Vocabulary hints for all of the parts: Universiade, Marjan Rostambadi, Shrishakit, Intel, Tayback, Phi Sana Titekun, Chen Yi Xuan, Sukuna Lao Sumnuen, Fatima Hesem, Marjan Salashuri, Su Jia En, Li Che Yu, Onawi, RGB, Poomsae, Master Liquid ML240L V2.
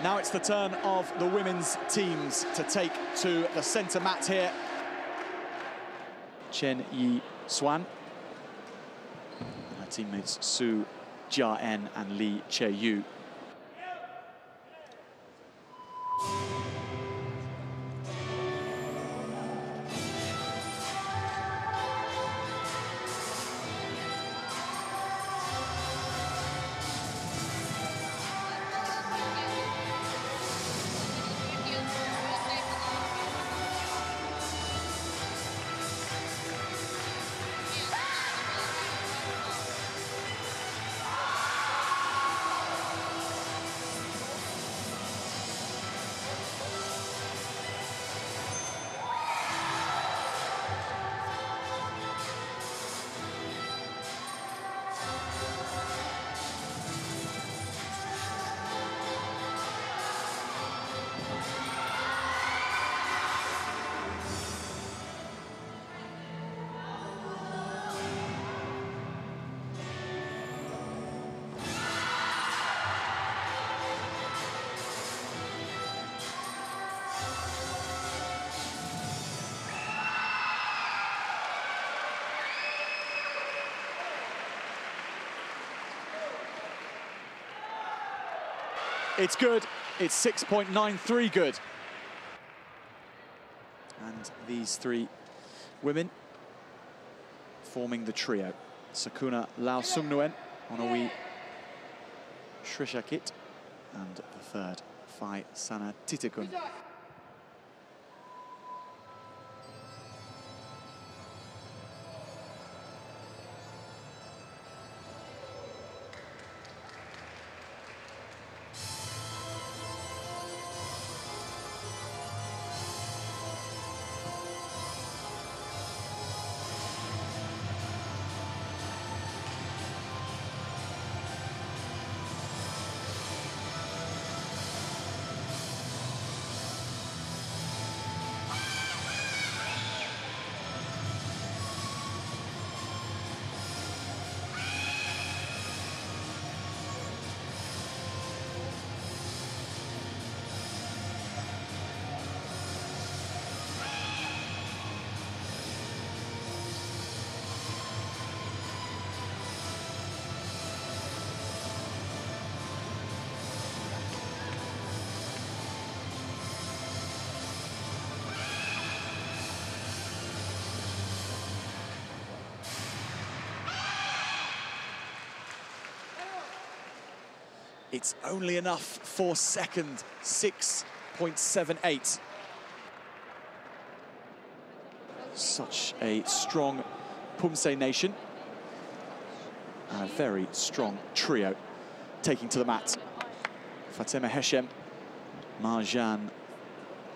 Now it's the turn of the women's teams to take to the centre mat here. Chen Yi Xuan. Her teammates Su Jia En and Li Che Yu. It's good, it's 6.93 good. And these three women forming the trio. Sukuna Lao Sumnuen, Onawi, Shrishakit, and the third, Phi Sana Titekun. It's only enough for second, 6.78. Such a strong Poomsae nation. And a very strong trio taking to the mat. Fatima Hesem, Marjan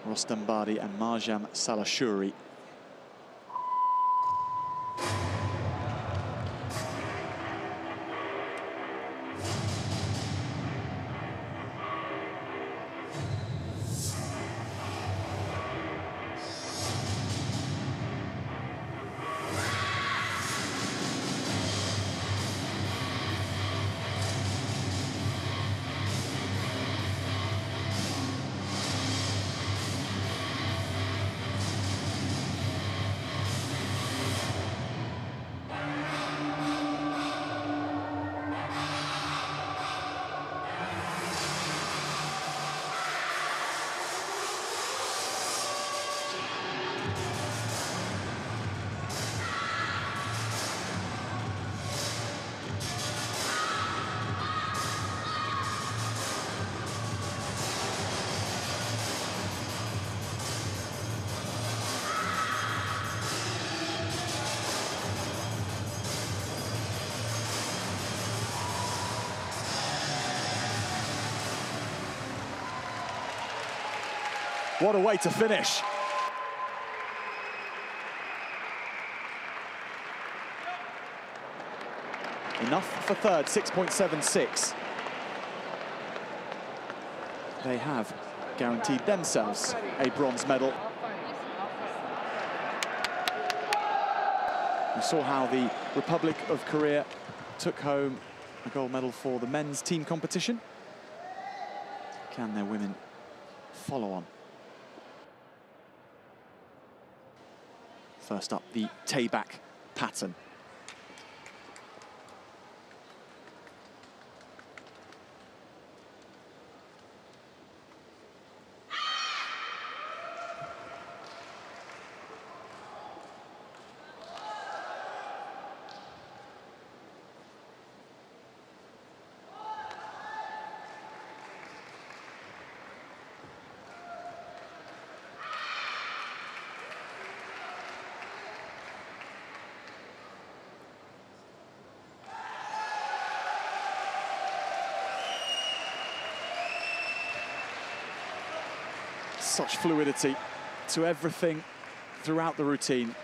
Rostambadi and Marjan Salashuri. What a way to finish. Enough for third, 6.76. They have guaranteed themselves a bronze medal. We saw how the Republic of Korea took home a gold medal for the men's team competition. Can their women follow on? First up, the Tayback pattern. Such fluidity to everything throughout the routine.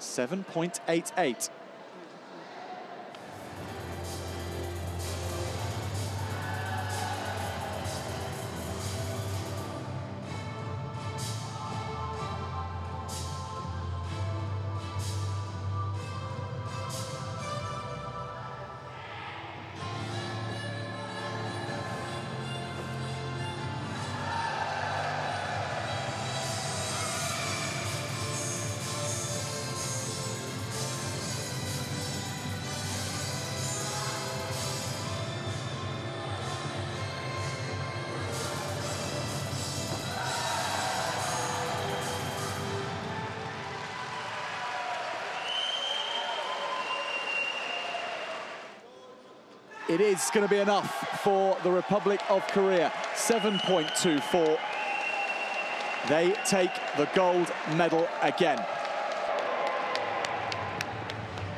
7.88. It is going to be enough for the Republic of Korea. 7.24. They take the gold medal again.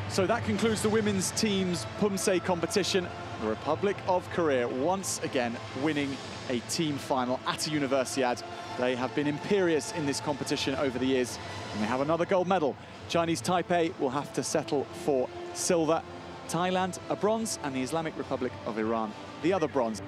So that concludes the women's team's Poomsae competition. The Republic of Korea once again winning a team final at a Universiade. They have been imperious in this competition over the years, and they have another gold medal. Chinese Taipei will have to settle for silver. Thailand, a bronze, and the Islamic Republic of Iran, the other bronze.